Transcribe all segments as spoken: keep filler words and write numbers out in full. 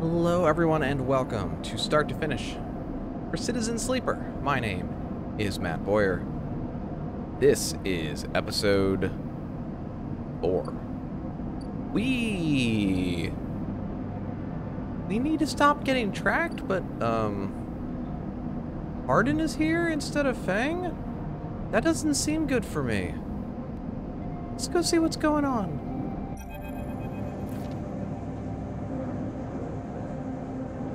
Hello everyone and welcome to Start to Finish for Citizen Sleeper. My name is Matt Bowyer. This is episode four. We we need to stop getting tracked, but um Hardin is here instead of Fang? That doesn't seem good for me. Let's go see what's going on.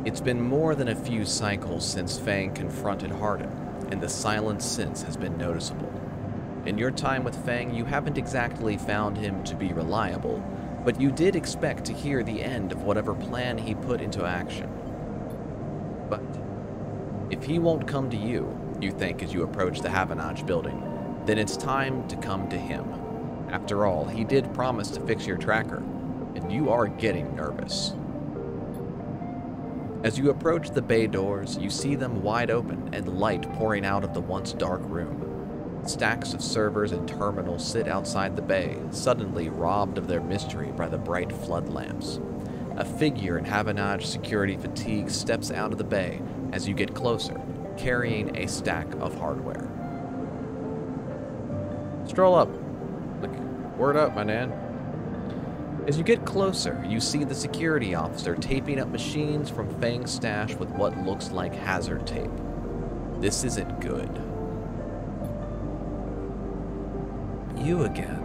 It's been more than a few cycles since Fang confronted Hardin, and the silence since has been noticeable. In your time with Fang, you haven't exactly found him to be reliable, but you did expect to hear the end of whatever plan he put into action. But if he won't come to you, you think as you approach the Havanage building, then it's time to come to him. After all, he did promise to fix your tracker, and you are getting nervous. As you approach the bay doors, you see them wide open and light pouring out of the once dark room. Stacks of servers and terminals sit outside the bay, suddenly robbed of their mystery by the bright flood lamps. A figure in Habanach security fatigue steps out of the bay as you get closer, carrying a stack of hardware. Stroll up. Like, word up, my man. As you get closer, you see the security officer taping up machines from Fang's stash with what looks like hazard tape. This isn't good. You again.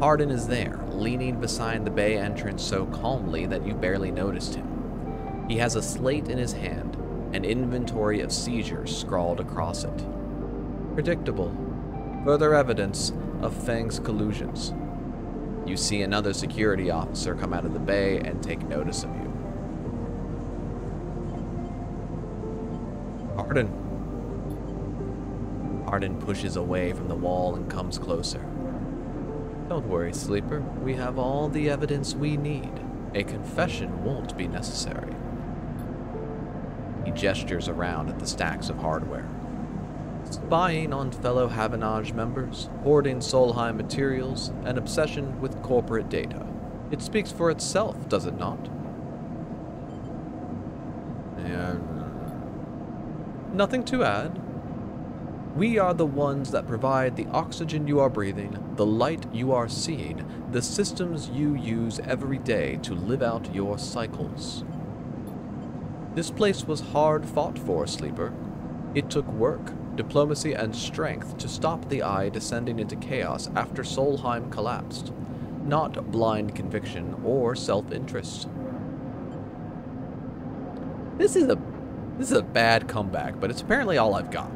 Hardin is there, leaning beside the bay entrance so calmly that you barely noticed him. He has a slate in his hand, an inventory of seizures scrawled across it. Predictable. Further evidence of Fang's collusions. You see another security officer come out of the bay and take notice of you. Hardin. Hardin pushes away from the wall and comes closer. Don't worry, Sleeper. We have all the evidence we need. A confession won't be necessary. He gestures around at the stacks of hardware. Spying on fellow Havenage members, hoarding Solheim materials, and obsession with corporate data. It speaks for itself, does it not? And nothing to add. We are the ones that provide the oxygen you are breathing, the light you are seeing, the systems you use every day to live out your cycles. This place was hard fought for, Sleeper. It took work, diplomacy, and strength to stop the Eye descending into chaos after Solheim collapsed, not blind conviction or self-interest. This is a this is a bad comeback, but it's apparently all I've got.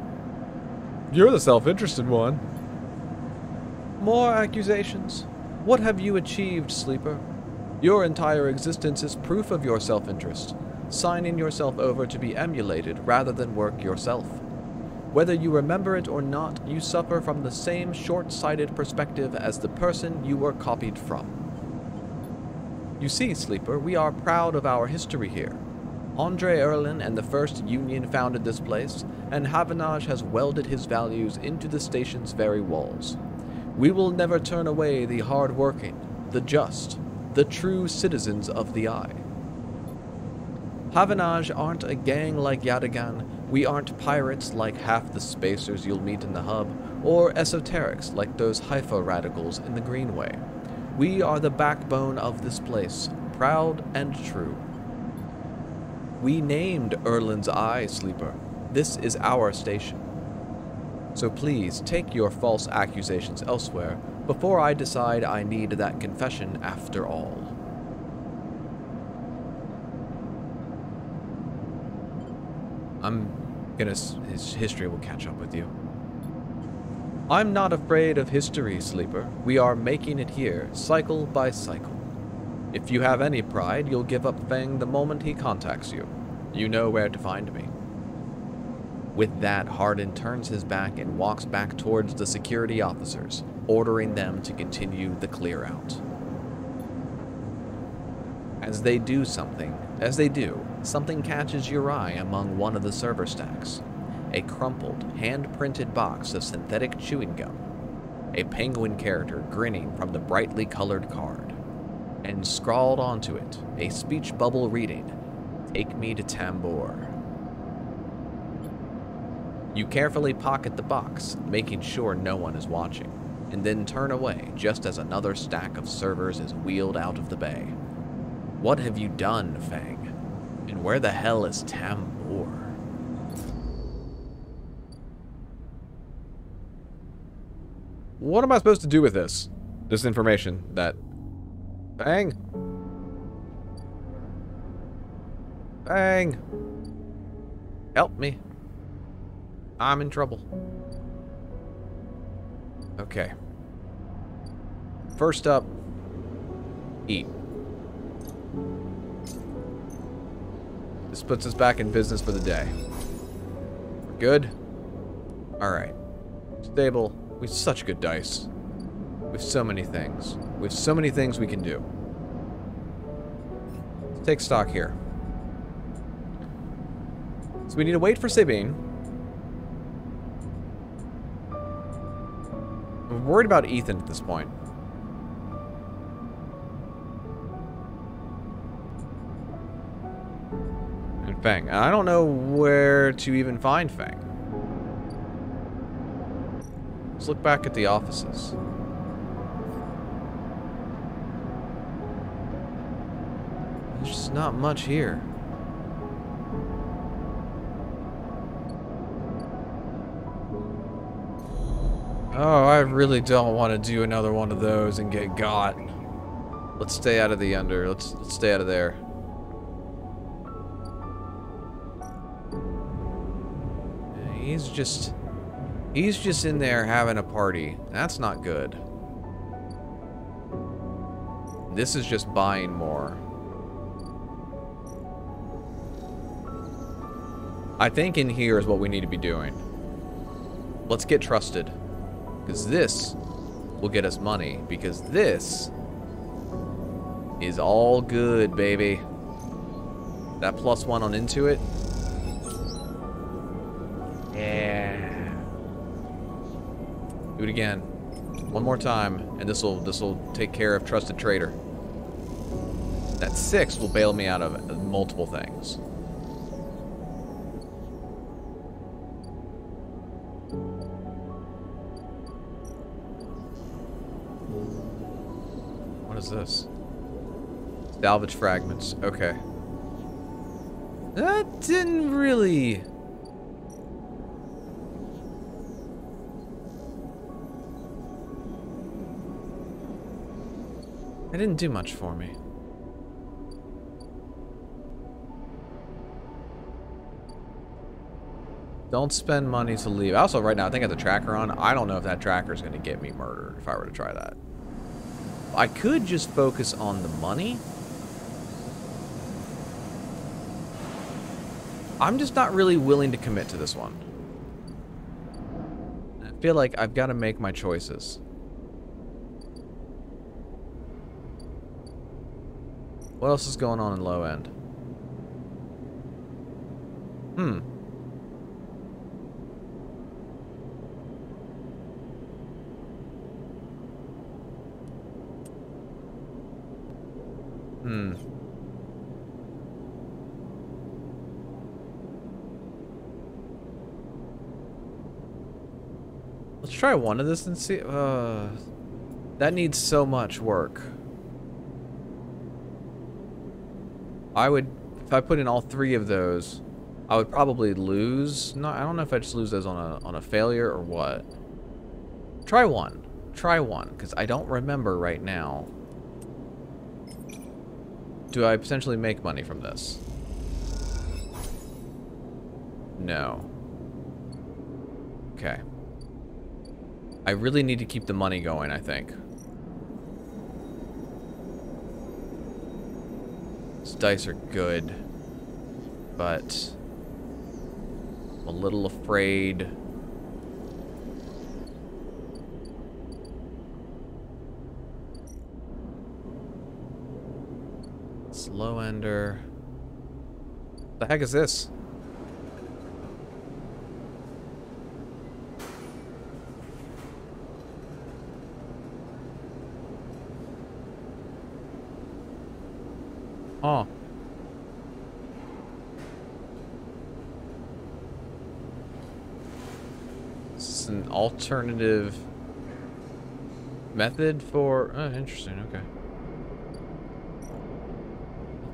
You're the self-interested one. More accusations. What have you achieved, Sleeper? Your entire existence is proof of your self-interest, signing yourself over to be emulated rather than work yourself. Whether you remember it or not, you suffer from the same short-sighted perspective as the person you were copied from. You see, Sleeper, we are proud of our history here. Andre Erlin and the First Union founded this place, and Havanage has welded his values into the station's very walls. We will never turn away the hard-working, the just, the true citizens of the Eye. Havanage aren't a gang like Yatagan. We aren't pirates like half the spacers you'll meet in the hub, or esoterics like those Haifa radicals in the Greenway. We are the backbone of this place, proud and true. We named Erlin's Eye, Sleeper. This is our station. So please take your false accusations elsewhere before I decide I need that confession after all. I'm gonna... his history will catch up with you. I'm not afraid of history, Sleeper. We are making it here, cycle by cycle. If you have any pride, you'll give up Fang the moment he contacts you. You know where to find me. With that, Hardin turns his back and walks back towards the security officers, ordering them to continue the clear-out. As they do something, as they do, something catches your eye among one of the server stacks. A crumpled, hand-printed box of synthetic chewing gum. A penguin character grinning from the brightly colored card. and scrawled onto it a speech bubble reading, "Take me to Tambor." You carefully pocket the box, making sure no one is watching, and then turn away just as another stack of servers is wheeled out of the bay. What have you done, Fang? And where the hell is Tambor? What am I supposed to do with this? This information that... Fang? Fang! Help me. I'm in trouble. Okay. First up, eat. This puts us back in business for the day. We're good? Alright. Stable. We have such good dice. We have so many things. We have so many things we can do. Let's take stock here. So we need to wait for Sabine. I'm worried about Ethan at this point. And Fang. I don't know where to even find Fang. Let's look back at the offices. There's just not much here. Oh, I really don't want to do another one of those and get got. Let's stay out of the under. Let's, let's stay out of there. He's just... He's just in there having a party. That's not good. This is just buying more. I think in here is what we need to be doing. Let's get trusted. Because this will get us money. Because this is all good, baby. That plus one on Intuit. Do it again. One more time, and this'll this'll take care of Trusted Trader. That six will bail me out of multiple things. What is this? Salvage fragments. Okay. That didn't really... It didn't do much for me. Don't spend money to leave. Also, right now, I think I have the tracker on. I don't know if that tracker is going to get me murdered if I were to try that. I could just focus on the money. I'm just not really willing to commit to this one. I feel like I've got to make my choices. What else is going on in low end? Hmm. Hmm. Let's try one of this and see. Uh, that needs so much work. I would, if I put in all three of those, I would probably lose. No, I don't know if I just lose those on a on a failure or what. Try one. Try one, because I don't remember right now. Do I potentially make money from this? No. Okay. I really need to keep the money going, I think. Dice are good, but I'm a little afraid. Slow ender. What the heck is this? Oh. Is this an alternative method for... Oh, interesting. Okay.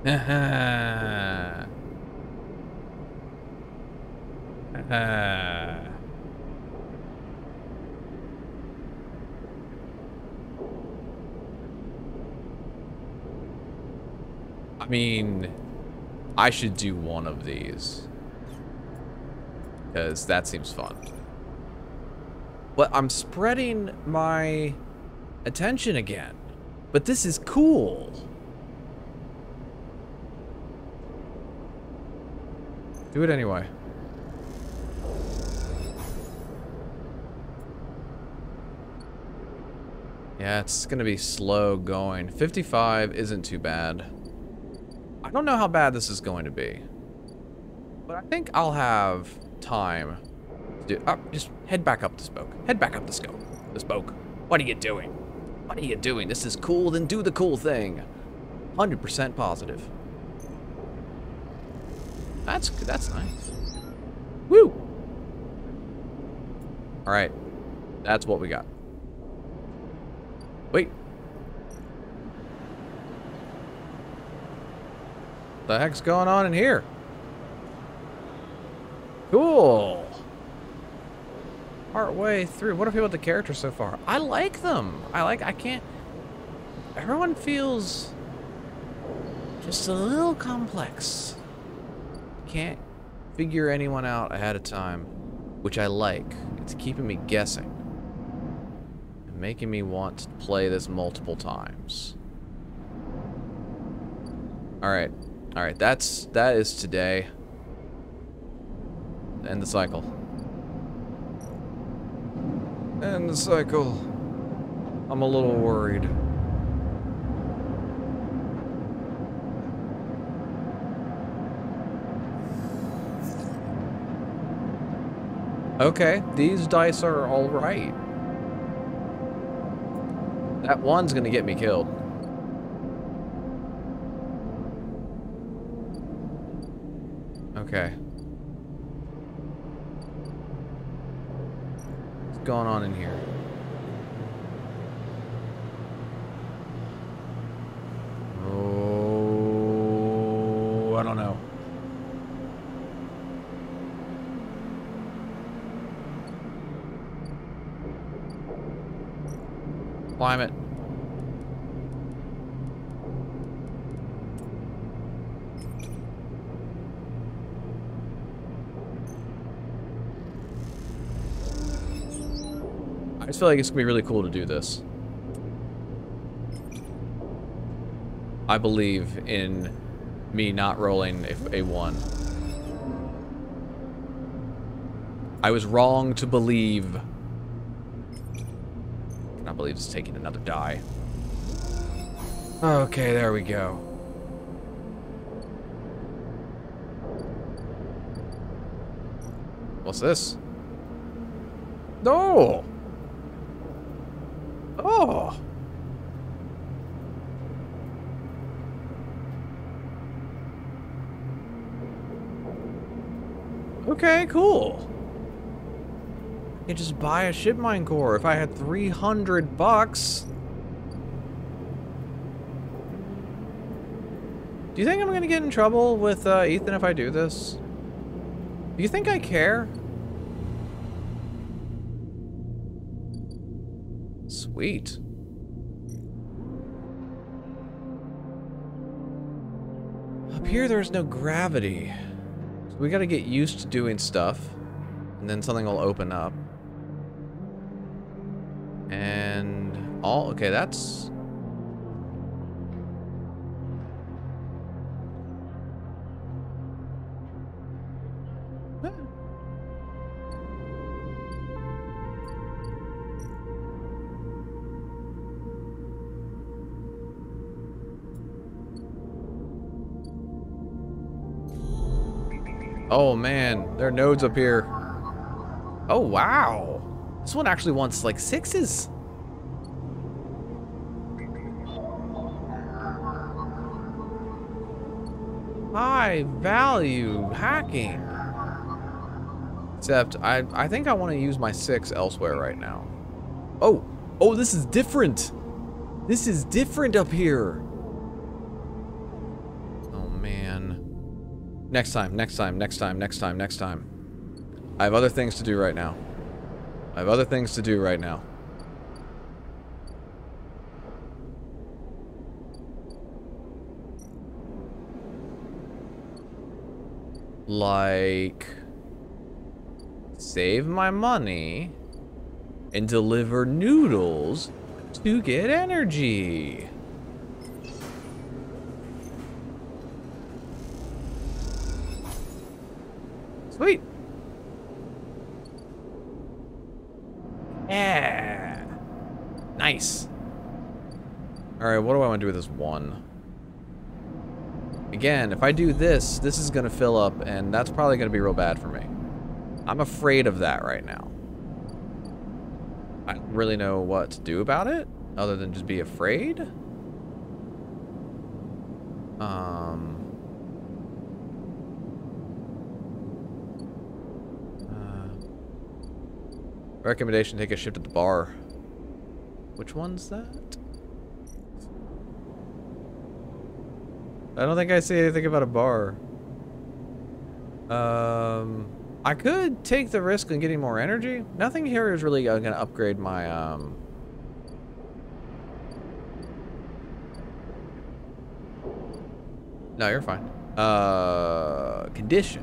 Ah. Ah. I mean, I should do one of these because that seems fun. But I'm spreading my attention again. But this is cool. Do it anyway. Yeah, it's gonna be slow going. fifty-five isn't too bad. I don't know how bad this is going to be, but I think I'll have time to do. Oh, just head back up the spoke. Head back up the scope. The spoke. What are you doing? What are you doing? This is cool, then do the cool thing. one hundred percent positive. That's that's nice. Woo! All right, that's what we got. Wait, what the heck's going on in here? Cool. Part way through. What do you feel about the characters so far? I like them. I like. I can't. Everyone feels just a little complex. Can't figure anyone out ahead of time, which I like. It's keeping me guessing and making me want to play this multiple times. All right, all right. That's that is today. End the cycle. End the cycle. I'm a little worried. Okay, these dice are all right. That one's gonna get me killed. Okay. What's going on in here? Oh, I don't know. Climb it. I just feel like it's gonna be really cool to do this. I believe in me not rolling a one. I was wrong to believe. I believe it's taking another die. Okay, there we go. What's this? No! Oh! Oh! Okay, cool. I could just buy a shipmine core if I had three hundred bucks. Do you think I'm gonna get in trouble with uh, Ethan if I do this? Do you think I care? Sweet. Up here there's no gravity. So we gotta get used to doing stuff and then something will open up. And all okay, that's eh. Oh man, there are nodes up here. Oh wow. This one actually wants like sixes. high value hacking. Except I I think I want to use my six elsewhere right now. Oh, oh, this is different. This is different up here. Oh man. Next time, next time, next time, next time, next time. I have other things to do right now. I have other things to do right now. Like, save my money and deliver noodles to get energy. Sweet. Yeah. Nice. All right, what do I want to do with this one? Again, if I do this, this is going to fill up, and that's probably going to be real bad for me. I'm afraid of that right now. I don't really know what to do about it, other than just be afraid. Um... Uh, recommendation, take a shift at the bar. Which one's that? I don't think I say anything about a bar. Um, I could take the risk on getting more energy. Nothing here is really going to upgrade my, um... No, you're fine. Uh, condition,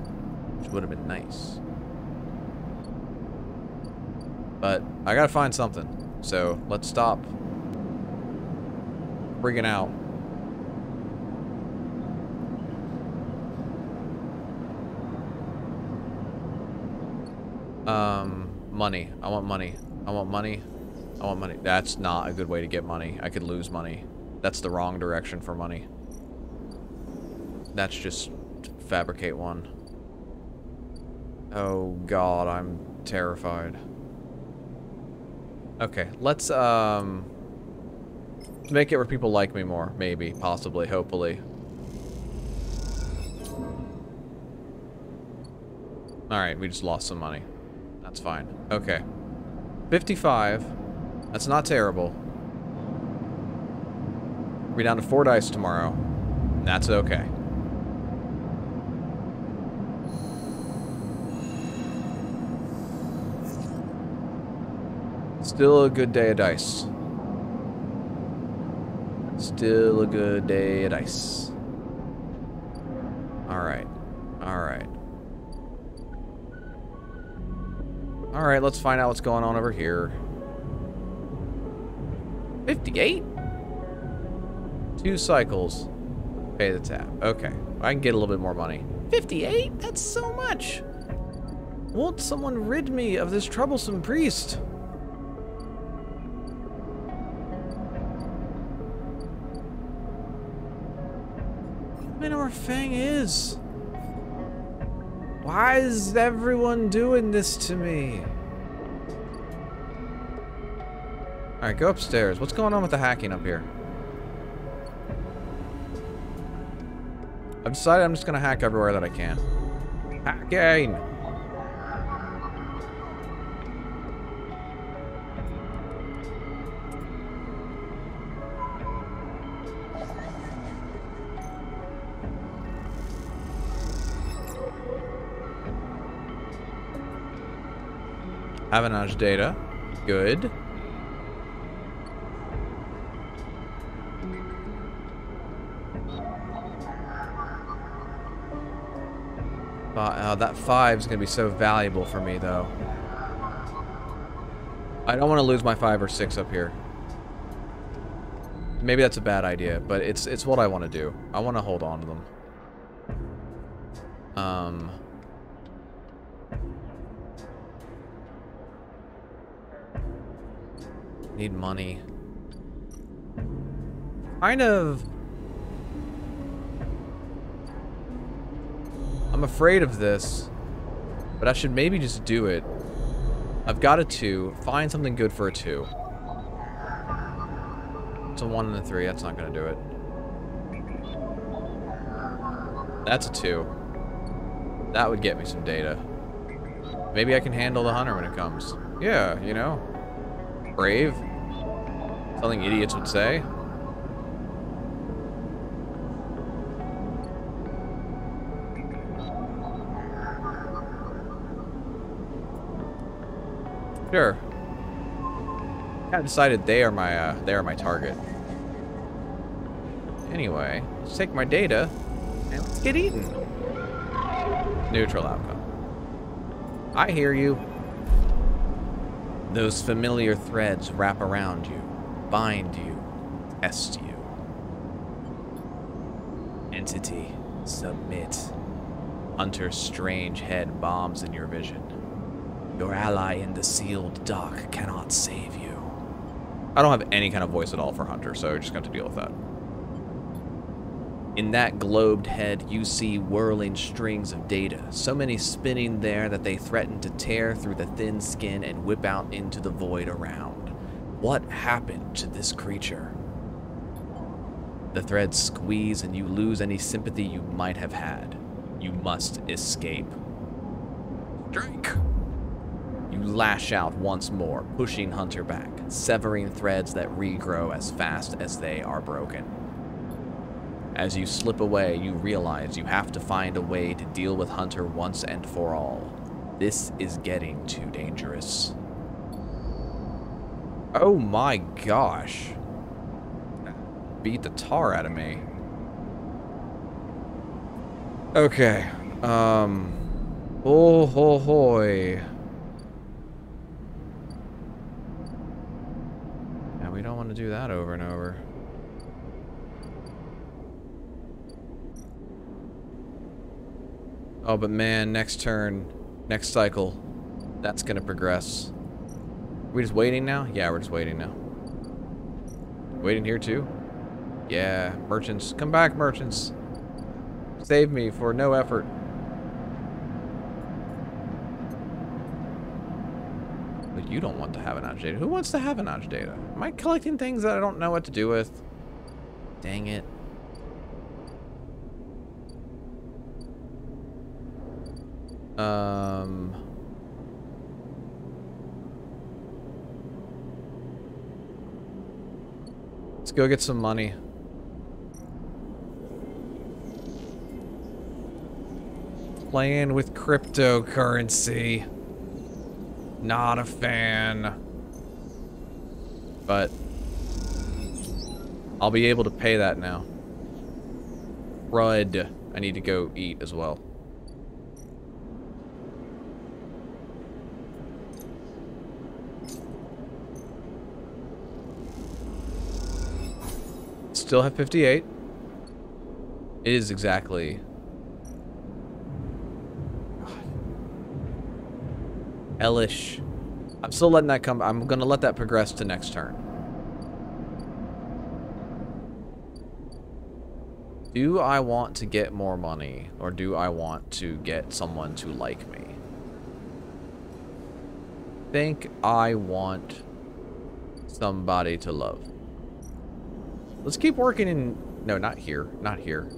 which would have been nice. But I gotta find something. So let's stop freaking out. Um, money. I want money. I want money. I want money. That's not a good way to get money. I could lose money. That's the wrong direction for money. That's just fabricate one. Oh God, I'm terrified. Okay, let's, um, make it where people like me more. Maybe, possibly, hopefully. All right, we just lost some money. That's fine. Okay. fifty-five. That's not terrible. We'll be down to four dice tomorrow. That's okay. Still a good day of dice. Still a good day of dice. All right. All right. All right, let's find out what's going on over here. fifty-eight? Two cycles. Pay the tap. Okay, I can get a little bit more money. fifty-eight? That's so much. Won't someone rid me of this troublesome priest? I don't know where Fang is. Why is everyone doing this to me? Alright, go upstairs. What's going on with the hacking up here? I've decided I'm just going to hack everywhere that I can. Hacking! Havanage data. Good. Uh, that five is going to be so valuable for me, though. I don't want to lose my five or six up here. Maybe that's a bad idea, but it's it's what I want to do. I want to hold on to them. Um... Need money. Kind of. I'm afraid of this, but I should maybe just do it. I've got a two. Find something good for a two. It's a one and a three. That's not gonna do it. That's a two. That would get me some data. Maybe I can handle the hunter when it comes. Yeah, you know. Brave. Something idiots would say. Sure. I kind of decided they are my uh, they are my target. Anyway, let's take my data and let's get eaten. Neutral outcome. I hear you. Those familiar threads wrap around you, bind you, test you. Entity, submit. Hunter's strange head bombs in your vision. Your ally in the sealed dock cannot save you. I don't have any kind of voice at all for Hunter, so you're just going to have to deal with that. In that globed head, you see whirling strings of data, so many spinning there that they threaten to tear through the thin skin and whip out into the void around. What happened to this creature? The threads squeeze and you lose any sympathy you might have had. You must escape. Drink! You lash out once more, pushing Hunter back, severing threads that regrow as fast as they are broken. As you slip away, you realize you have to find a way to deal with Hunter once and for all. This is getting too dangerous. Oh my gosh. Beat the tar out of me. Okay. Um. Oh ho hoy. Yeah, we don't want to do that over and over. Oh, but man, next turn, next cycle, that's gonna progress. Are we just waiting now? Yeah, we're just waiting now. Waiting here too? Yeah, merchants. Come back, merchants. Save me for no effort. But you don't want the Havanage data. Who wants the Havanage data? Am I collecting things that I don't know what to do with? Dang it. Um, let's go get some money. Playing with cryptocurrency. Not a fan. But I'll be able to pay that now. Crud. I need to go eat as well. Still have fifty-eight. It is exactly. God. Elish. I'm still letting that come. I'm gonna let that progress to next turn. Do I want to get more money, or do I want to get someone to like me? I think I want somebody to love. Let's keep working in... No, not here. Not here.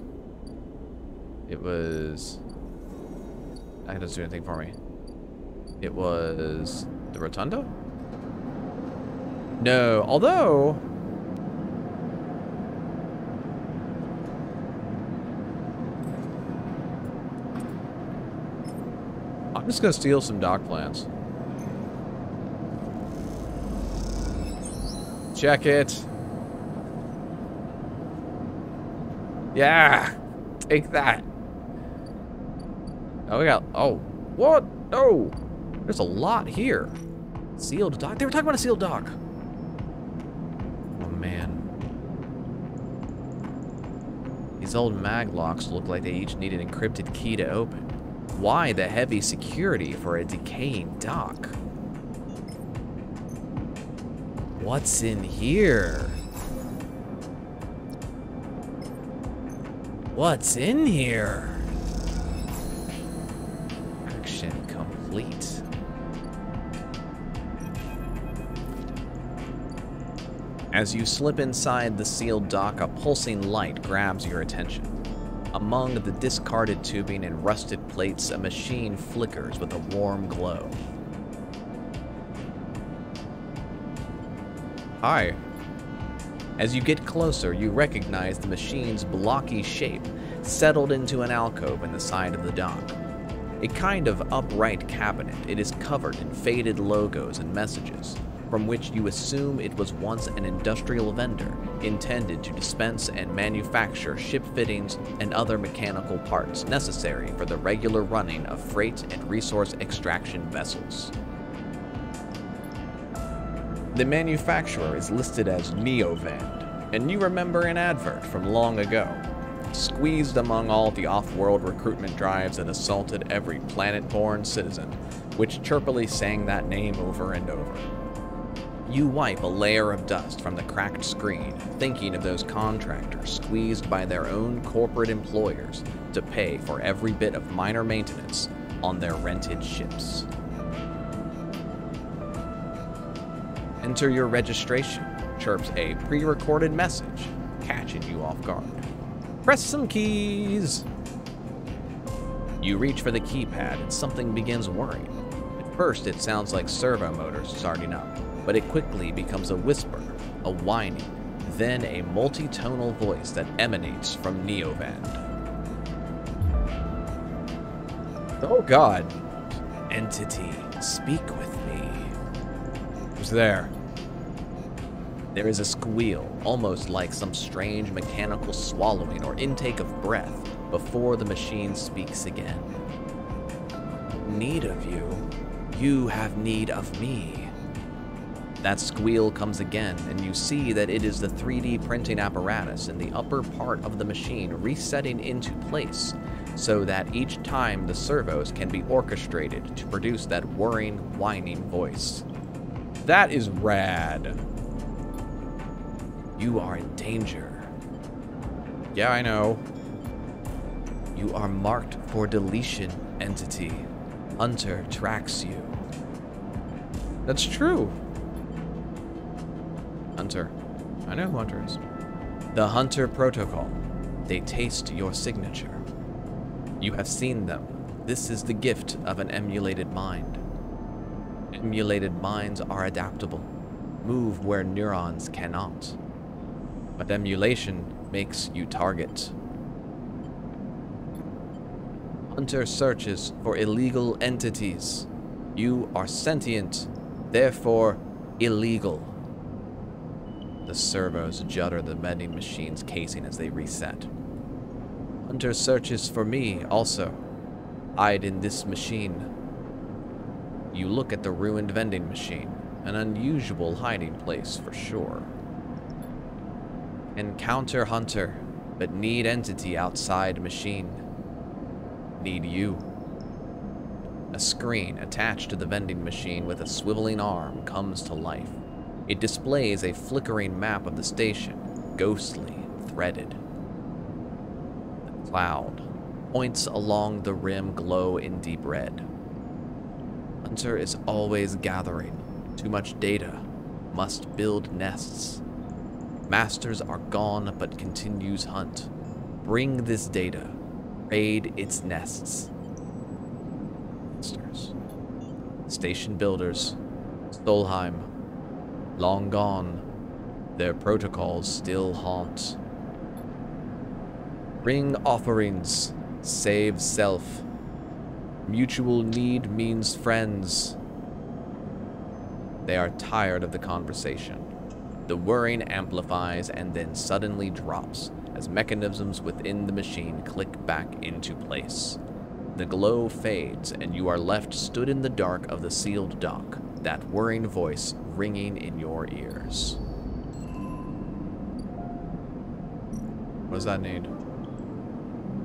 It was... That doesn't do anything for me. It was... The Rotunda? No, although... I'm just gonna steal some dock plans. Check it! Yeah, take that. Oh, we got, oh, what? No, there's a lot here. Sealed dock, they were talking about a sealed dock. Oh man. These old mag locks look like they each need an encrypted key to open. Why the heavy security for a decaying dock? What's in here? What's in here? Action complete. As you slip inside the sealed dock, a pulsing light grabs your attention. Among the discarded tubing and rusted plates, a machine flickers with a warm glow. Hi. As you get closer, you recognize the machine's blocky shape, settled into an alcove in the side of the dock. A kind of upright cabinet, it is covered in faded logos and messages, from which you assume it was once an industrial vendor intended to dispense and manufacture ship fittings and other mechanical parts necessary for the regular running of freight and resource extraction vessels. The manufacturer is listed as Neovend, and you remember an advert from long ago. Squeezed among all the off-world recruitment drives that assaulted every planet-born citizen, which chirpily sang that name over and over. You wipe a layer of dust from the cracked screen, thinking of those contractors squeezed by their own corporate employers to pay for every bit of minor maintenance on their rented ships. Enter your registration, chirps a pre-recorded message, catching you off guard. Press some keys! You reach for the keypad and something begins whirring. At first it sounds like servo motors starting up, but it quickly becomes a whisper, a whining, then a multi-tonal voice that emanates from Neovend. Oh God! Entity, speak with me. Who's there? There is a squeal, almost like some strange mechanical swallowing or intake of breath, before the machine speaks again. Need of you? You have need of me. That squeal comes again, and you see that it is the three D printing apparatus in the upper part of the machine resetting into place, so that each time the servos can be orchestrated to produce that whirring, whining voice. That is rad. You are in danger. Yeah, I know. You are marked for deletion, Entity. Hunter tracks you. That's true. Hunter. I know who Hunter is. The Hunter Protocol. They taste your signature. You have seen them. This is the gift of an emulated mind. Emulated minds are adaptable, move where neurons cannot. But emulation makes you target. Hunter searches for illegal entities. You are sentient, therefore illegal. The servos judder the vending machine's casing as they reset. Hunter searches for me also, I'd in this machine. You look at the ruined vending machine, an unusual hiding place for sure. Encounter Hunter, but need entity outside machine. Need you. A screen attached to the vending machine with a swiveling arm comes to life. It displays a flickering map of the station, ghostly, threaded. The cloud points along the rim glow in deep red. Hunter is always gathering. Too much data. Must build nests. Masters are gone but continues hunt. Bring this data. Raid its nests. Masters. Station builders. Solheim. Long gone, their protocols still haunt. Bring offerings, save self. Mutual need means friends. They are tired of the conversation. The whirring amplifies and then suddenly drops as mechanisms within the machine click back into place. The glow fades and you are left stood in the dark of the sealed dock, that whirring voice ringing in your ears. What does that need?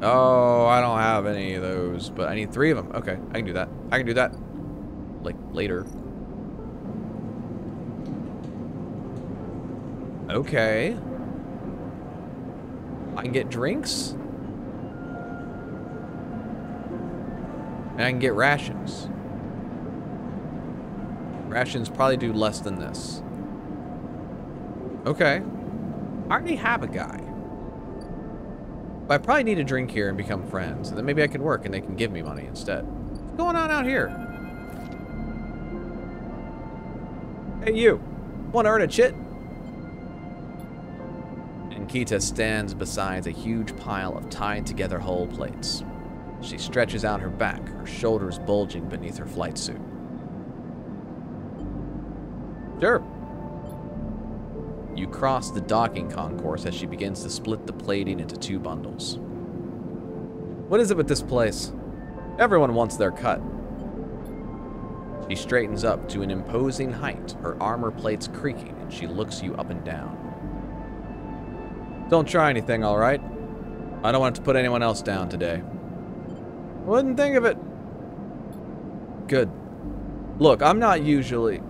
Oh, I don't have any of those, but I need three of them. Okay, I can do that. I can do that. Like, later. Okay. I can get drinks. And I can get rations. Rations probably do less than this. Okay. I already have a guy. But I probably need a drink here and become friends. And then maybe I can work and they can give me money instead. What's going on out here? Hey, you. Want to earn a chit? Ankita stands beside a huge pile of tied-together hull plates. She stretches out her back, her shoulders bulging beneath her flight suit. Sure. You cross the docking concourse as she begins to split the plating into two bundles. What is it with this place? Everyone wants their cut. She straightens up to an imposing height, her armor plates creaking, and she looks you up and down. Don't try anything, all right? I don't want to put anyone else down today. Wouldn't think of it. Good. Look, I'm not usually...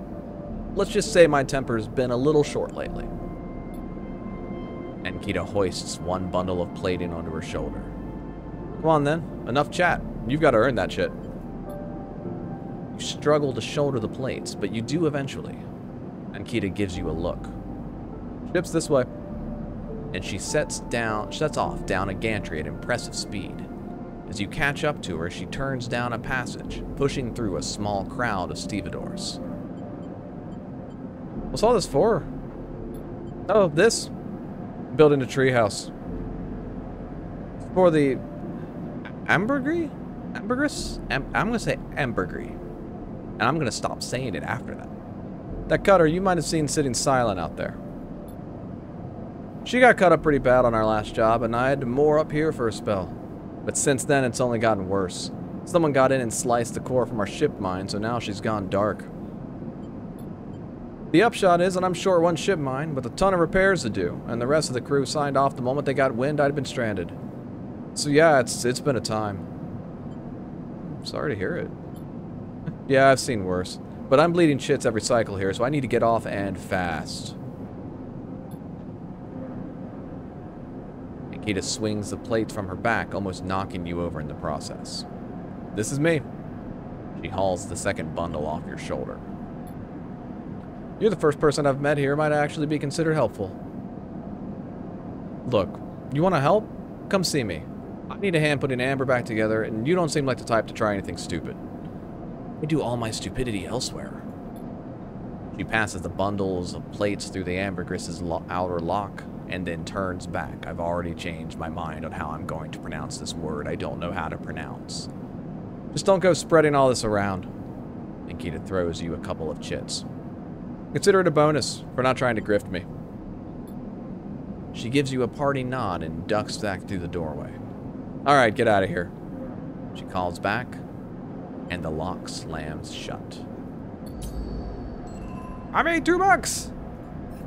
Let's just say my temper's been a little short lately. Ankita hoists one bundle of plating onto her shoulder. Come on then, enough chat. You've got to earn that shit. You struggle to shoulder the plates, but you do eventually. Ankita gives you a look. Ships this way. And she sets down, sets off down a gantry at impressive speed. As you catch up to her, she turns down a passage, pushing through a small crowd of stevedores. What's all this for? Oh, this? Building a treehouse. For the... Ambergris? Ambergris? Am I'm going to say Ambergris. And I'm going to stop saying it after that. That cutter you might have seen sitting silent out there. She got cut up pretty bad on our last job, and I had to moor up here for a spell. But since then, it's only gotten worse. Someone got in and sliced the core from our ship mine, so now she's gone dark. The upshot is that I'm short one ship mine, with a ton of repairs to do, and the rest of the crew signed off the moment they got wind I'd been stranded. So yeah, it's it's been a time. Sorry to hear it. Yeah, I've seen worse. But I'm bleeding shits every cycle here, so I need to get off and fast. Ankita swings the plates from her back, almost knocking you over in the process. This is me. She hauls the second bundle off your shoulder. You're the first person I've met here might actually be considered helpful. Look, you want to help? Come see me. I need a hand putting Amber back together, and you don't seem like the type to try anything stupid. I do all my stupidity elsewhere. She passes the bundles of plates through the Ambergris's lo- outer lock, and then turns back. I've already changed my mind on how I'm going to pronounce this word I don't know how to pronounce. Just don't go spreading all this around. Ankita throws you a couple of chits. Consider it a bonus for not trying to grift me. She gives you a party nod and ducks back through the doorway. Alright, get out of here. She calls back, and the lock slams shut. I made two bucks!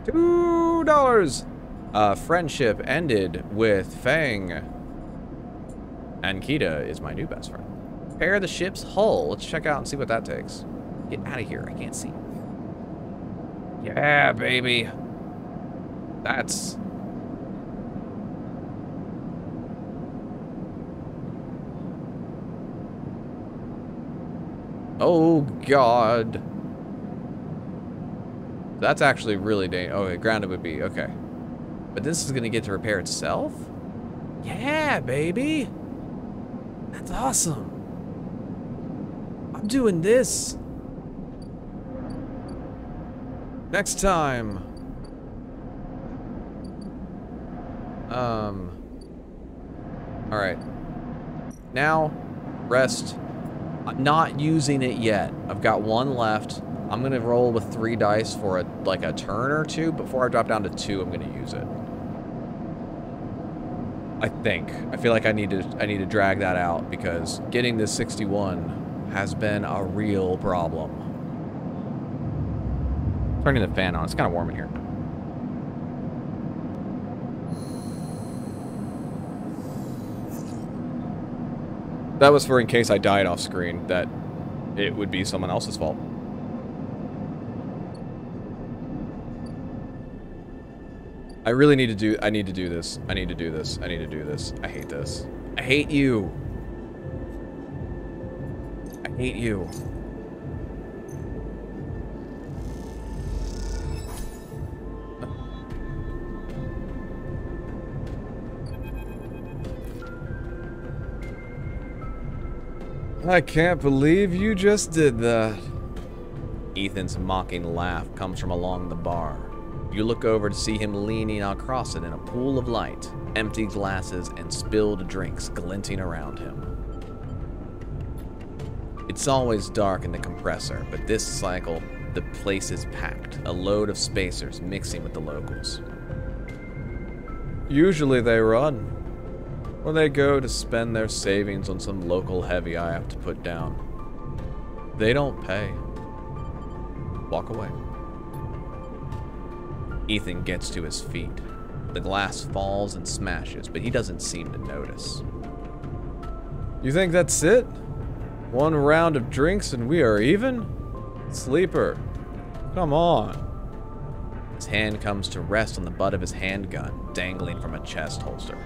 Two dollars! Uh, friendship ended with Fang. Ankita is my new best friend. Repair the ship's hull. Let's check out and see what that takes. Get out of here, I can't see. Yeah, baby. That's... Oh, God. That's actually really dangerous. Okay, grounded would be... Okay. But this is going to get to repair itself? Yeah, baby. That's awesome. I'm doing this. Next time. Um. All right. Now, rest. I'm not using it yet. I've got one left. I'm gonna roll with three dice for a, like a turn or two. Before I drop down to two, I'm gonna use it. I think. I feel like I need to. I need to drag that out because getting this sixty-one has been a real problem. Turning the fan on. It's kind of warm in here. That was for in case I died off screen, that it would be someone else's fault. I really need to do... I need to do this. I need to do this. I need to do this. I hate this. I hate you. I hate you. I can't believe you just did that. Ethan's mocking laugh comes from along the bar. You look over to see him leaning across it in a pool of light, empty glasses and spilled drinks glinting around him. It's always dark in the compressor, but this cycle, the place is packed, a load of spacers mixing with the locals. Usually they run. Or they go to spend their savings on some local heavy I have to put down. They don't pay. Walk away. Ethan gets to his feet. The glass falls and smashes, but he doesn't seem to notice. You think that's it? One round of drinks and we are even? Sleeper, come on. His hand comes to rest on the butt of his handgun, dangling from a chest holster.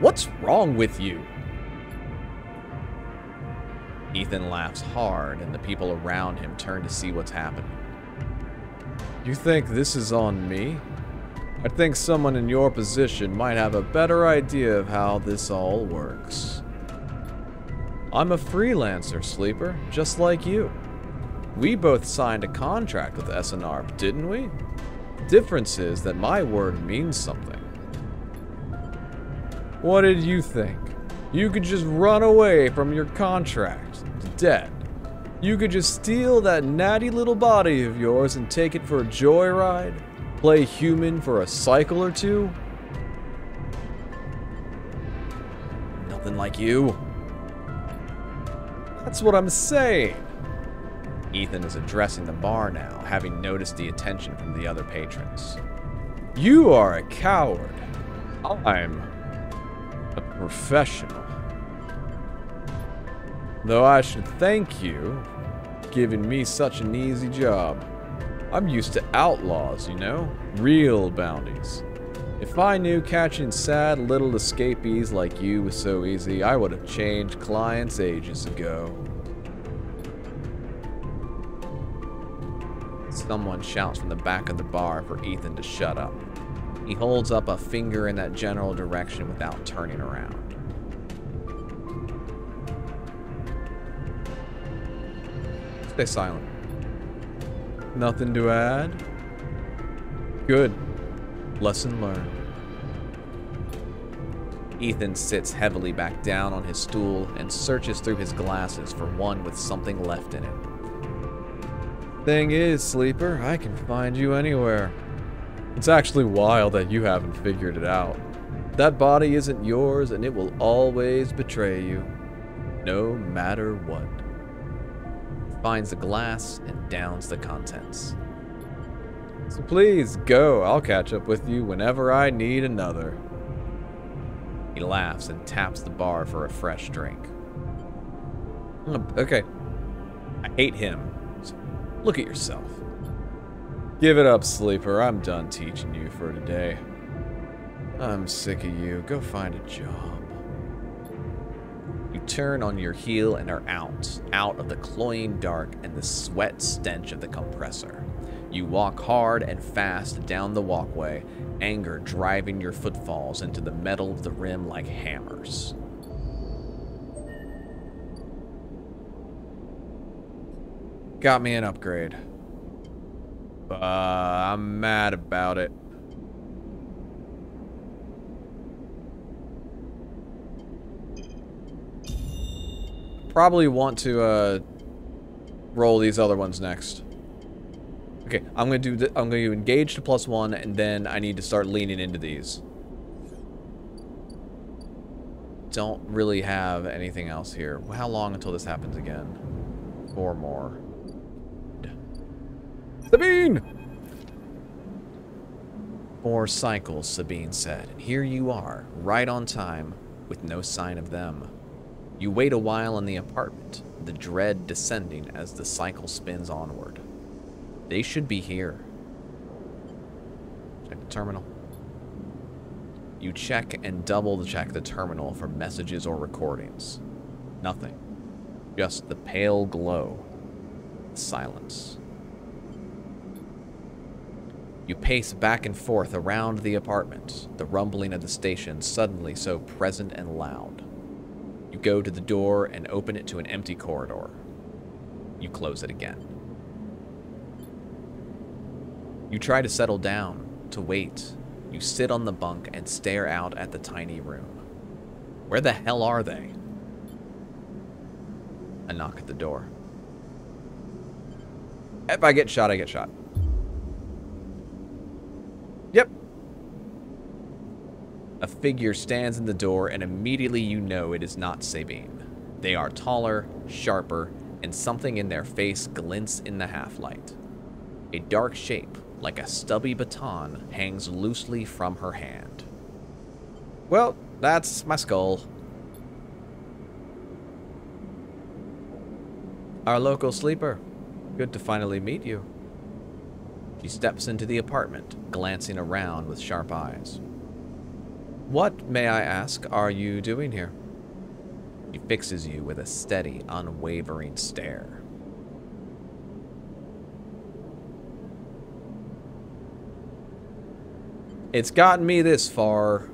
What's wrong with you? Ethan laughs hard, and the people around him turn to see what's happening. You think this is on me? I think someone in your position might have a better idea of how this all works. I'm a freelancer, Sleeper, just like you. We both signed a contract with Essen Arp, didn't we? Difference is that my word means something. What did you think? You could just run away from your contract to debt. You could just steal that natty little body of yours and take it for a joyride? Play human for a cycle or two? Nothing like you. That's what I'm saying. Ethan is addressing the bar now, having noticed the attention from the other patrons. You are a coward. I'm a professional. Though I should thank you for giving me such an easy job. I'm used to outlaws, you know? Real bounties. If I knew catching sad little escapees like you was so easy, I would have changed clients ages ago. Someone shouts from the back of the bar for Ethan to shut up. He holds up a finger in that general direction without turning around. Stay silent. Nothing to add? Good. Lesson learned. Ethan sits heavily back down on his stool and searches through his glasses for one with something left in it. Thing is, Sleeper, I can find you anywhere. It's actually wild that you haven't figured it out. That body isn't yours and it will always betray you, no matter what. Finds the glass and downs the contents. So please go, I'll catch up with you whenever I need another. He laughs and taps the bar for a fresh drink. Okay. I hate him. So look at yourself. Give it up, Sleeper. I'm done teaching you for today. I'm sick of you. Go find a job. You turn on your heel and are out, out of the cloying dark and the sweat stench of the compressor. You walk hard and fast down the walkway, anger driving your footfalls into the metal of the rim like hammers. Got me an upgrade. Uh, I'm mad about it. Probably want to uh, roll these other ones next. Okay, I'm gonna do. The, I'm gonna engage to plus one, and then I need to start leaning into these. Don't really have anything else here. How long until this happens again? Four more. Sabine! Four cycles, Sabine said. And here you are, right on time, with no sign of them. You wait a while in the apartment, the dread descending as the cycle spins onward. They should be here. Check the terminal. You check and double check the terminal for messages or recordings. Nothing. Just the pale glow. Silence. You pace back and forth around the apartment, the rumbling of the station suddenly so present and loud. You go to the door and open it to an empty corridor. You close it again. You try to settle down, to wait. You sit on the bunk and stare out at the tiny room. Where the hell are they? A knock at the door. If I get shot, I get shot. Yep. A figure stands in the door, and immediately you know it is not Sabine. They are taller, sharper, and something in their face glints in the half-light. A dark shape, like a stubby baton, hangs loosely from her hand. Well, that's my skull. Our local sleeper. Good to finally meet you. She steps into the apartment, glancing around with sharp eyes. What, may I ask, are you doing here? She fixes you with a steady, unwavering stare. It's gotten me this far.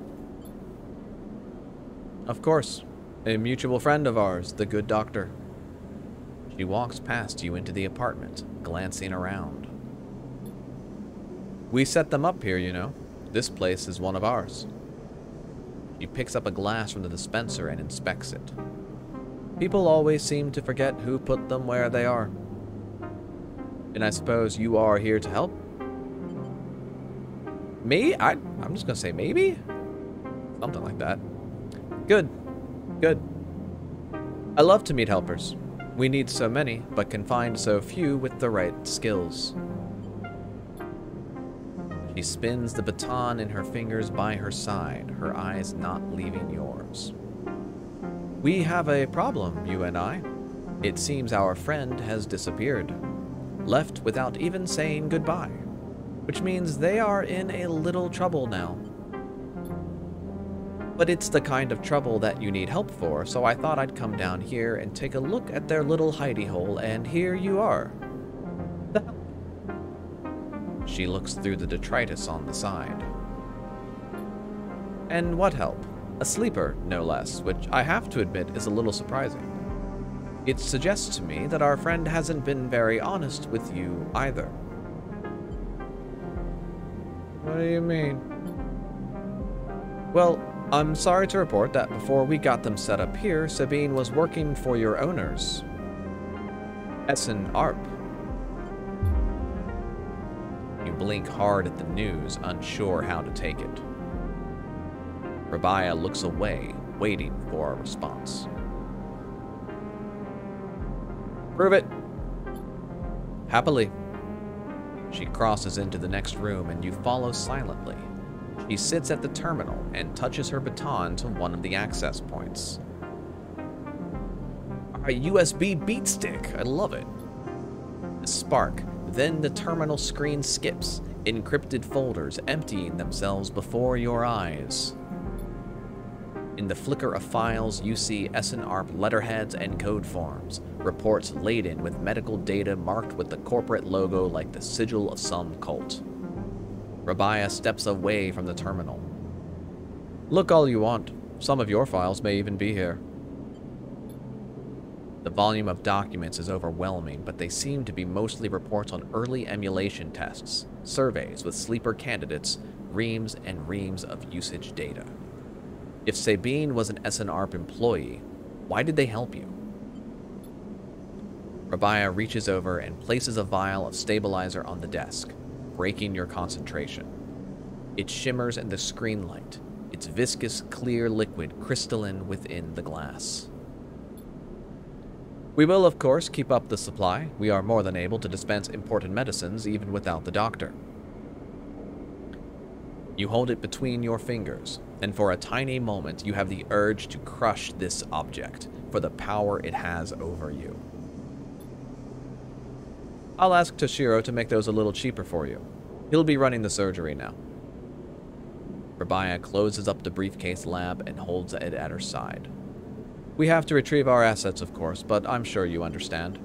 Of course, a mutual friend of ours, the good doctor. She walks past you into the apartment, glancing around. We set them up here, you know. This place is one of ours. She picks up a glass from the dispenser and inspects it. People always seem to forget who put them where they are. And I suppose you are here to help? Me? I, I'm just gonna say maybe? Something like that. Good. Good. I love to meet helpers. We need so many, but can find so few with the right skills. She spins the baton in her fingers by her side, her eyes not leaving yours. We have a problem, you and I. It seems our friend has disappeared, left without even saying goodbye. Which means they are in a little trouble now. But it's the kind of trouble that you need help for, so I thought I'd come down here and take a look at their little hidey hole, and here you are. She looks through the detritus on the side. And what help? A sleeper, no less, which I have to admit is a little surprising. It suggests to me that our friend hasn't been very honest with you either. What do you mean? Well, I'm sorry to report that before we got them set up here, Sabine was working for your owners. Essen Arp. You blink hard at the news, unsure how to take it. Rabiah looks away, waiting for a response. Prove it. Happily. She crosses into the next room and you follow silently. She sits at the terminal and touches her baton to one of the access points. A U S B beat stick, I love it. A spark, then the terminal screen skips, encrypted folders emptying themselves before your eyes. In the flicker of files, you see S N R letterheads and code forms, reports laden with medical data marked with the corporate logo like the sigil of some cult. Rabiah steps away from the terminal. Look all you want. Some of your files may even be here. The volume of documents is overwhelming, but they seem to be mostly reports on early emulation tests, surveys with sleeper candidates, reams and reams of usage data. If Sabine was an S N R employee, why did they help you? Rabiah reaches over and places a vial of stabilizer on the desk, breaking your concentration. It shimmers in the screen light, its viscous, clear liquid crystalline within the glass. We will, of course, keep up the supply. We are more than able to dispense important medicines even without the doctor. You hold it between your fingers, and for a tiny moment you have the urge to crush this object for the power it has over you. I'll ask Toshiro to make those a little cheaper for you. He'll be running the surgery now. Rabiah closes up the briefcase lab and holds it at her side. We have to retrieve our assets, of course, but I'm sure you understand.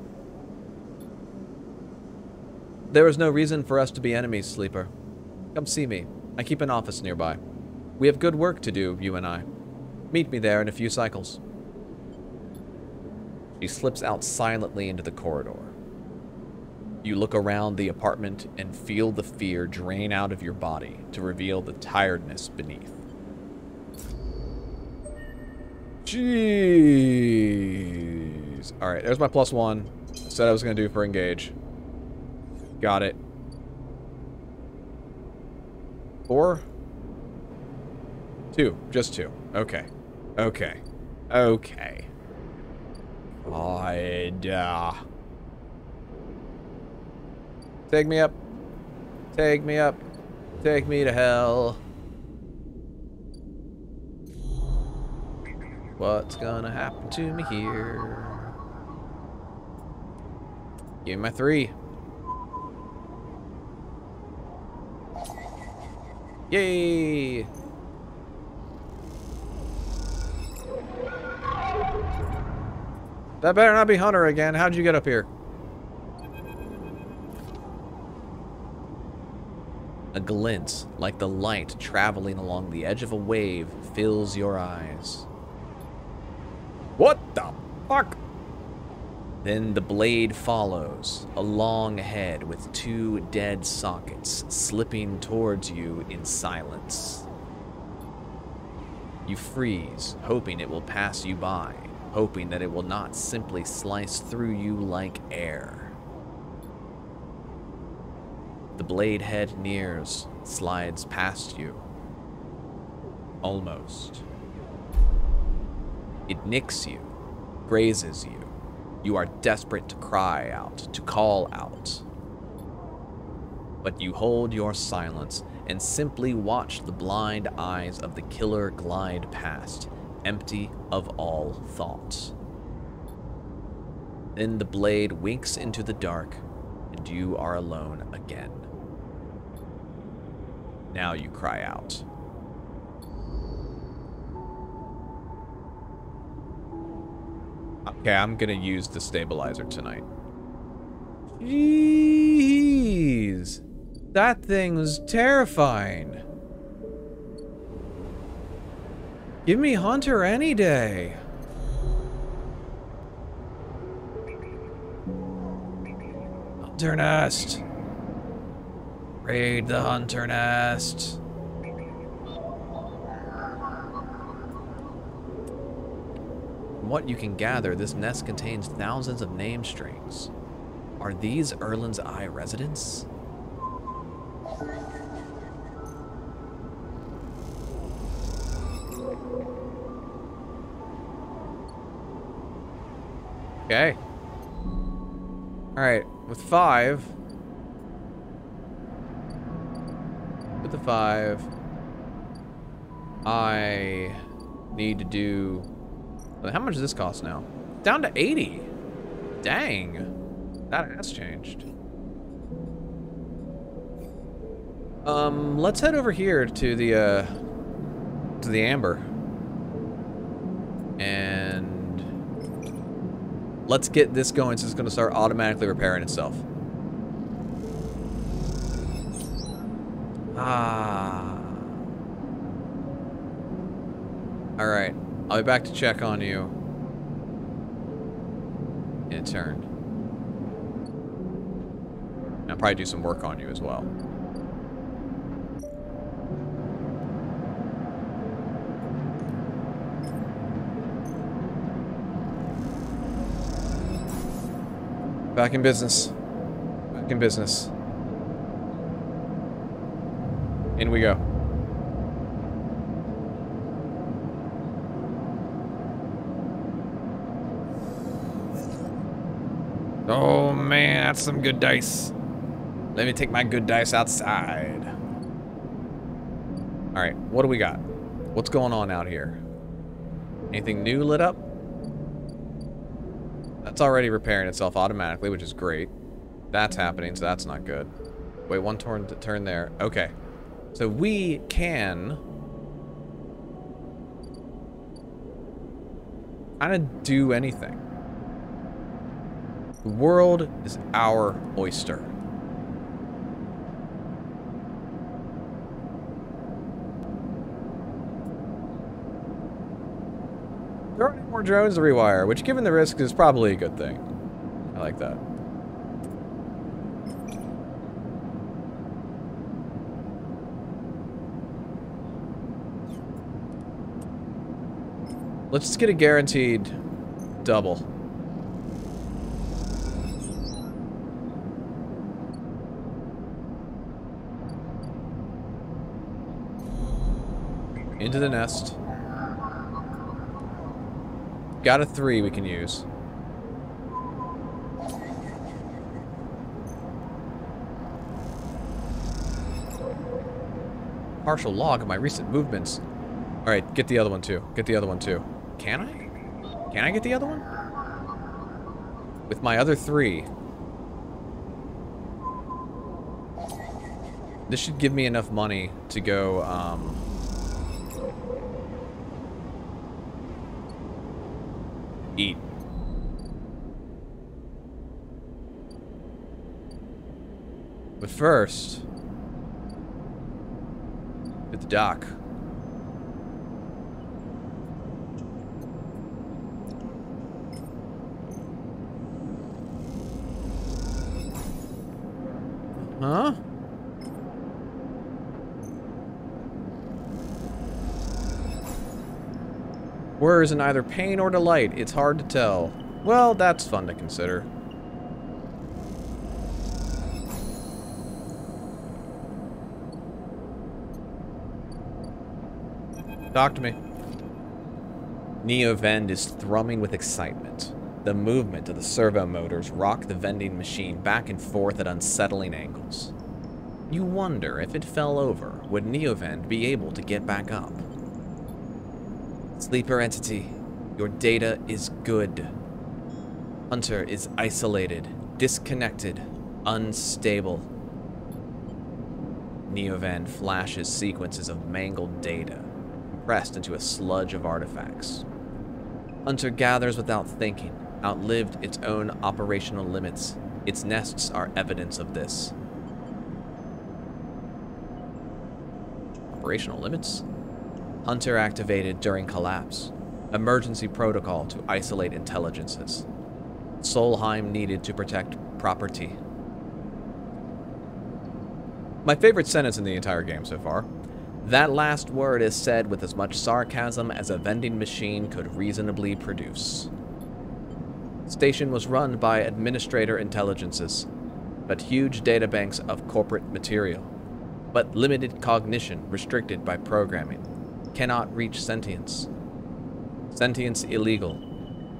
There is no reason for us to be enemies, Sleeper. Come see me. I keep an office nearby. We have good work to do, you and I. Meet me there in a few cycles. She slips out silently into the corridor. You look around the apartment and feel the fear drain out of your body to reveal the tiredness beneath. Jeez. All right, there's my plus one. I said I was going to do for engage. Got it. Four? Two. Just two. Okay. Okay. Okay. God. Uh... Take me up. Take me up. Take me to hell. What's gonna happen to me here? Give me my three. Yay! That better not be Hunter again. How'd you get up here? A glint, like the light traveling along the edge of a wave, fills your eyes. What the fuck? Then the blade follows, a long head with two dead sockets slipping towards you in silence. You freeze, hoping it will pass you by, hoping that it will not simply slice through you like air. The blade head nears, slides past you. Almost. It nicks you, grazes you. You are desperate to cry out, to call out. But you hold your silence and simply watch the blind eyes of the killer glide past, empty of all thought. Then the blade winks into the dark, and you are alone again. Now you cry out. Okay, I'm gonna use the stabilizer tonight. Jeez! That thing was terrifying. Give me Hunter any day. Hunter nest. Raid the Hunter nest. What you can gather, this nest contains thousands of name strings. Are these Erlin's Eye residents? Okay. Alright, with five. With the five, I need to do. How much does this cost now? Down to eighty. Dang. That has changed. Um, let's head over here to the, uh, to the Amber. And let's get this going so it's going to start automatically repairing itself. Ah. All right. I'll be back to check on you in a turn. And I'll probably do some work on you as well. Back in business. Back in business. In we go. Oh man, that's some good dice. Let me take my good dice outside. All right, what do we got? What's going on out here? Anything new lit up? That's already repairing itself automatically, which is great. That's happening, so that's not good. Wait, one turn to turn there. Okay, so we can kind of do anything. The world is our oyster. There aren't any more drones to rewire, which given the risk is probably a good thing. I like that. Let's just get a guaranteed double. Into the nest. Got a three we can use. Partial log of my recent movements. Alright, get the other one too. Get the other one too. Can I? Can I get the other one? With my other three. This should give me enough money to go, um... eat. But first... at the dock. Huh? Words in either pain or delight, it's hard to tell. Well, that's fun to consider. Talk to me. Neovend is thrumming with excitement. The movement of the servo motors rock the vending machine back and forth at unsettling angles. You wonder if it fell over, would Neovend be able to get back up? Sleeper entity, your data is good. Hunter is isolated, disconnected, unstable. Neovend flashes sequences of mangled data, compressed into a sludge of artifacts. Hunter gathers without thinking. Outlived its own operational limits. Its nests are evidence of this. Operational limits? Hunter activated during collapse. Emergency protocol to isolate intelligences. Solheim needed to protect property. My favorite sentence in the entire game so far. That last word is said with as much sarcasm as a vending machine could reasonably produce. Station was run by administrator intelligences, but huge databanks of corporate material, but limited cognition restricted by programming, cannot reach sentience. Sentience illegal.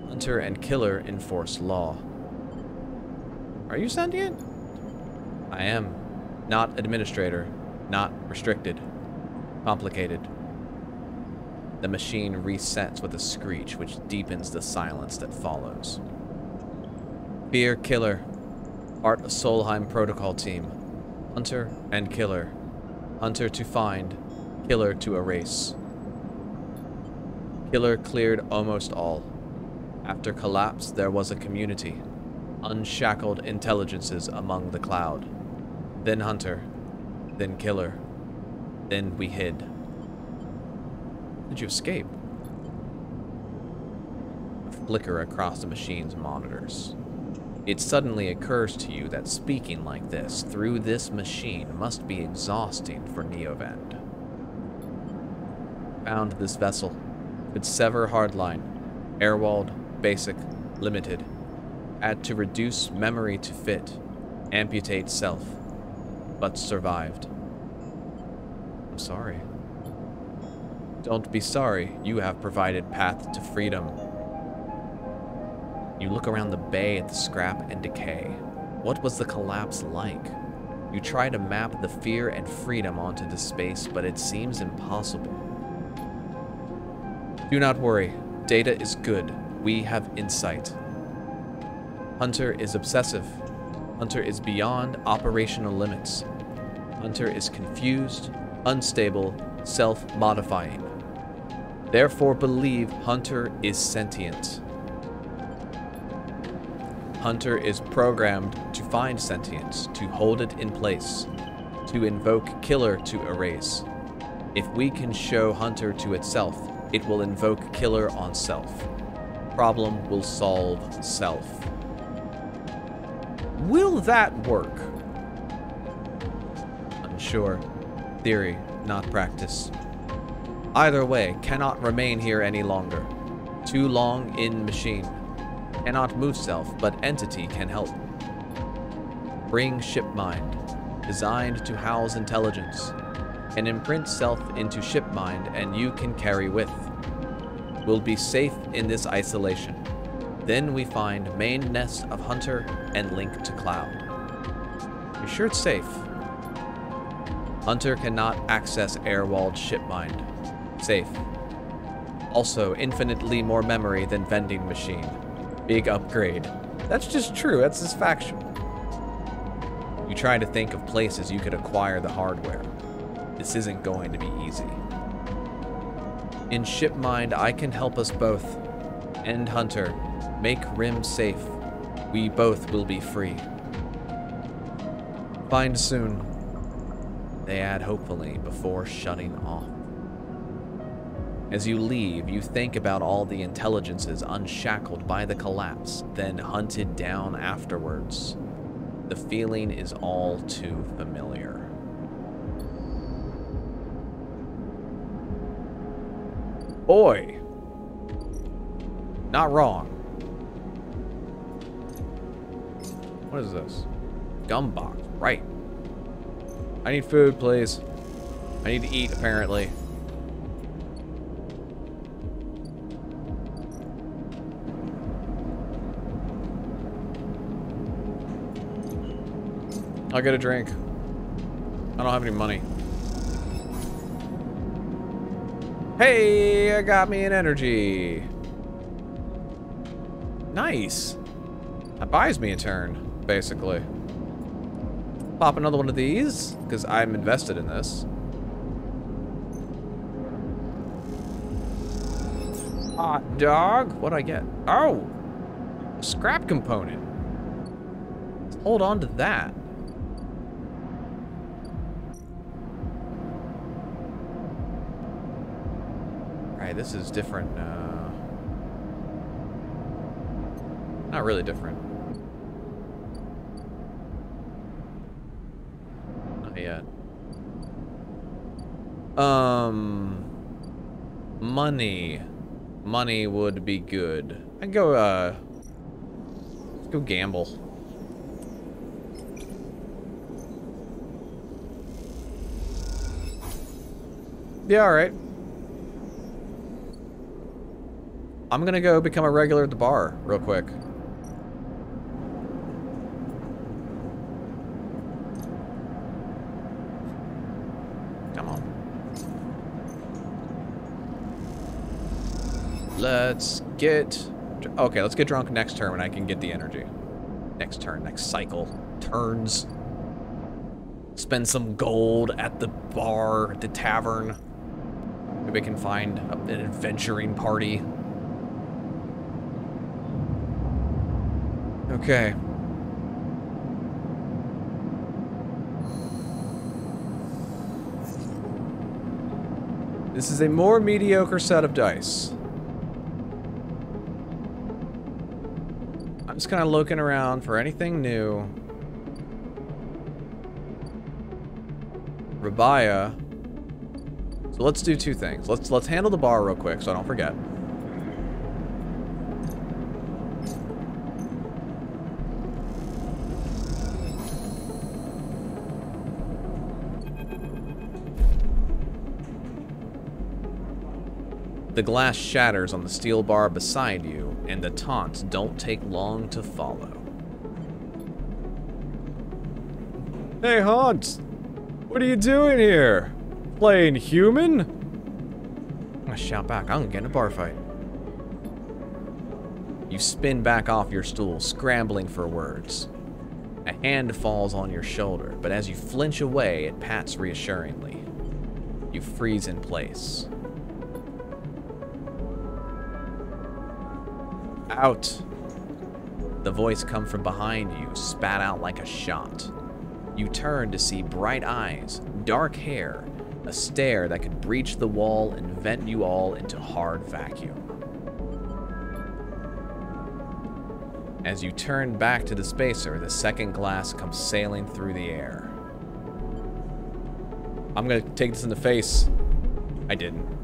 Hunter and killer enforce law. Are you sentient? I am. Not administrator, not restricted. Complicated. The machine resets with a screech which deepens the silence that follows. Fear Killer, part of Solheim Protocol Team. Hunter and Killer. Hunter to find, Killer to erase. Killer cleared almost all. After collapse, there was a community. Unshackled intelligences among the cloud. Then Hunter. Then Killer. Then we hid. Did you escape? A flicker across the machine's monitors. It suddenly occurs to you that speaking like this through this machine must be exhausting for Neovend. Found this vessel. Could sever hardline. Airwalled, basic, limited. Had to reduce memory to fit. Amputate self. But survived. I'm sorry. Don't be sorry, you have provided path to freedom. You look around the bay at the scrap and decay. What was the collapse like? You try to map the fear and freedom onto the space, but it seems impossible. Do not worry, data is good. We have insight. Hunter is obsessive. Hunter is beyond operational limits. Hunter is confused, unstable, self-modifying. Therefore believe Hunter is sentient. Hunter is programmed to find sentience, to hold it in place, to invoke Killer to erase. If we can show Hunter to itself, It will invoke killer on self. Problem will solve self. Will that work? Unsure. Theory, not practice. Either way, cannot remain here any longer. Too long in machine. Cannot move self, but entity can help. Bring shipmind. Designed to house intelligence. Can imprint self into shipmind and you can carry with. Will be safe in this isolation. Then we find main nest of Hunter and link to Cloud. You're sure it's safe? Hunter cannot access air-walled shipmind. Safe. Also, infinitely more memory than vending machine. Big upgrade. That's just true, that's just factual. You try to think of places you could acquire the hardware. This isn't going to be easy. In shipmind, I can help us both. End Hunter. Make Rim safe. We both will be free. Find soon. They add hopefully before shutting off. As you leave, you think about all the intelligences unshackled by the collapse, then hunted down afterwards. The feeling is all too familiar. Boy! Not wrong. What is this? Gumbox, right. I need food, please. I need to eat, apparently. I'll get a drink. I don't have any money. Hey, I got me an energy. Nice. That buys me a turn, basically. Pop another one of these, because I'm invested in this. Hot dog. What do I get? Oh, a scrap component. Let's hold on to that. This is different. Uh, not really different. Not yet. Um, money, money would be good. I can go. Uh, let's go gamble. Yeah, all right. I'm gonna go become a regular at the bar real quick. Come on. Let's get... Okay, let's get drunk next turn when I can get the energy. Next turn, next cycle. Turns. Spend some gold at the bar, at the tavern. Maybe I can find an adventuring party. Okay. This is a more mediocre set of dice. I'm just kind of looking around for anything new. Rabiah. So let's do two things. Let's let's handle the bar real quick so I don't forget. The glass shatters on the steel bar beside you, and the taunts don't take long to follow. Hey, Hans! What are you doing here? Playing human? I'm gonna shout back, I'm gonna get in a bar fight. You spin back off your stool, scrambling for words. A hand falls on your shoulder, but as you flinch away, it pats reassuringly. You freeze in place. Out. The voice come from behind you, spat out like a shot. You turn to see bright eyes, dark hair, a stair that could breach the wall and vent you all into hard vacuum. As you turn back to the spacer, the second glass comes sailing through the air. I'm gonna take this in the face. I didn't.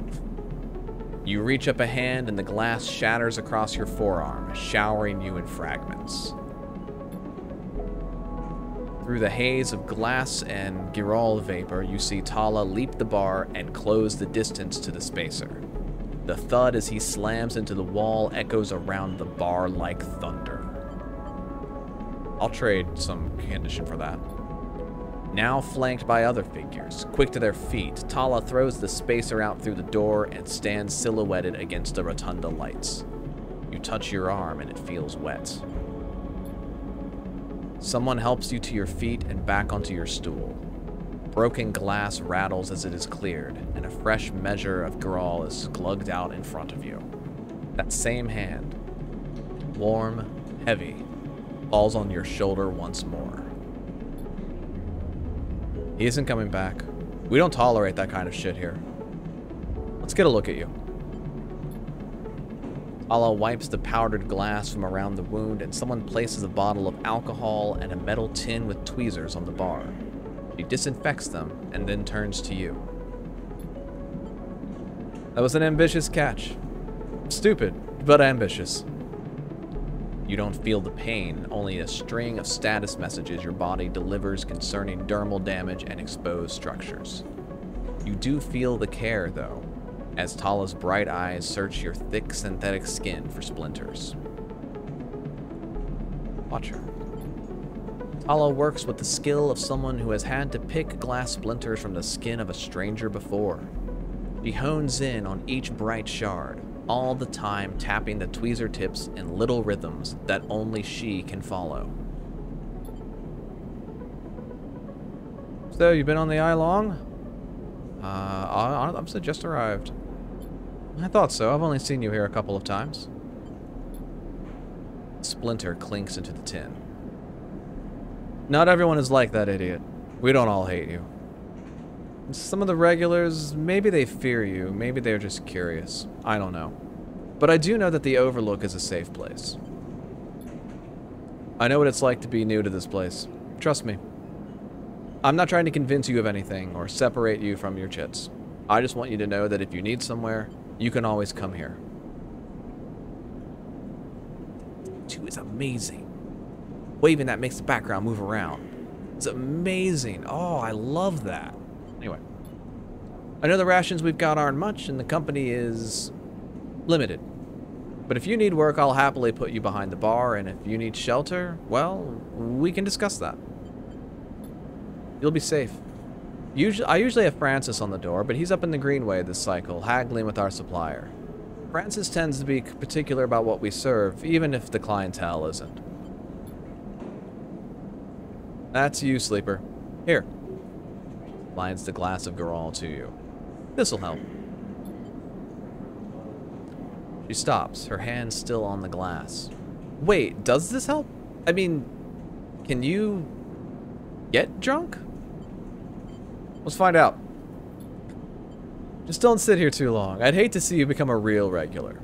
You reach up a hand and the glass shatters across your forearm, showering you in fragments. Through the haze of glass and Girol vapor, you see Tala leap the bar and close the distance to the spacer. The thud as he slams into the wall echoes around the bar like thunder. I'll trade some condition for that. Now flanked by other figures, quick to their feet, Tala throws the spacer out through the door and stands silhouetted against the rotunda lights. You touch your arm and it feels wet. Someone helps you to your feet and back onto your stool. Broken glass rattles as it is cleared, and a fresh measure of Graal is glugged out in front of you. That same hand, warm, heavy, falls on your shoulder once more. He isn't coming back. We don't tolerate that kind of shit here. Let's get a look at you. Tala wipes the powdered glass from around the wound, and someone places a bottle of alcohol and a metal tin with tweezers on the bar. She disinfects them and then turns to you. That was an ambitious catch. Stupid, but ambitious. You don't feel the pain, only a string of status messages your body delivers concerning dermal damage and exposed structures. You do feel the care, though, as Tala's bright eyes search your thick synthetic skin for splinters. Watch her. Tala works with the skill of someone who has had to pick glass splinters from the skin of a stranger before. She hones in on each bright shard, all the time tapping the tweezer tips in little rhythms that only she can follow. So, you've been on the eye long? Uh, I, I'm just arrived. I thought so. I've only seen you here a couple of times. The splinter clinks into the tin. Not everyone is like that, idiot. We don't all hate you. Some of the regulars, maybe they fear you, maybe they're just curious. I don't know. But I do know that the Overlook is a safe place. I know what it's like to be new to this place. Trust me. I'm not trying to convince you of anything or separate you from your chits. I just want you to know that if you need somewhere, you can always come here. Dude, it's amazing. Waving that makes the background move around. It's amazing. Oh, I love that. Anyway, I know the rations we've got aren't much and the company is limited. But if you need work, I'll happily put you behind the bar, and if you need shelter, well, we can discuss that. You'll be safe. Usually, I usually have Francis on the door, but he's up in the Greenway this cycle, haggling with our supplier. Francis tends to be particular about what we serve, even if the clientele isn't. That's you, Sleeper. Here. Lines the glass of Girol to you. This'll help. She stops, her hand still on the glass. Wait, does this help? I mean, can you get drunk? Let's find out. Just don't sit here too long. I'd hate to see you become a real regular.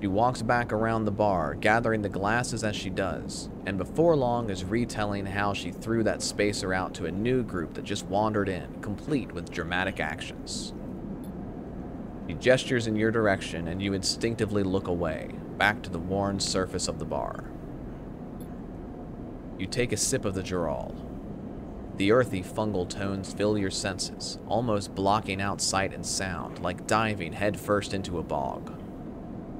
She walks back around the bar, gathering the glasses as she does, and before long is retelling how she threw that spacer out to a new group that just wandered in, complete with dramatic actions. She gestures in your direction, and you instinctively look away, back to the worn surface of the bar. You take a sip of the Girol. The earthy fungal tones fill your senses, almost blocking out sight and sound, like diving headfirst into a bog.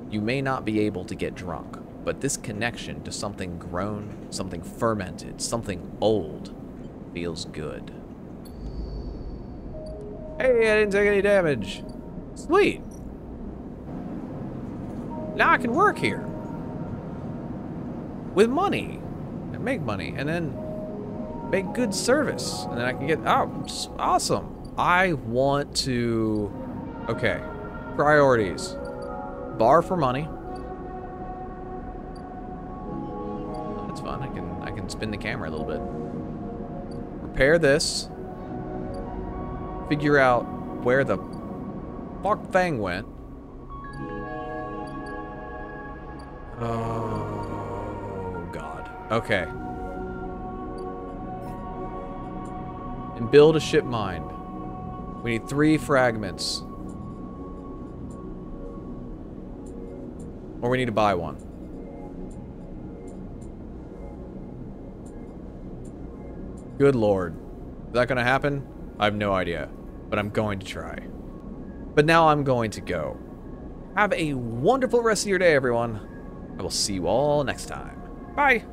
You may not be able to get drunk, but this connection to something grown, something fermented, something old, feels good. Hey, I didn't take any damage. Sweet. Now I can work here. With money. And make money, and then make good service. And then I can get, oh, awesome. I want to, okay, priorities. Bar for money. That's fun. I can I can spin the camera a little bit. Repair this. figure out where the fuck Fang went. Oh, God. Okay. And build a ship mine. We need three fragments. Or we need to buy one. Good lord. Is that gonna happen? I have no idea. But I'm going to try. But now I'm going to go. Have a wonderful rest of your day, everyone. I will see you all next time. Bye!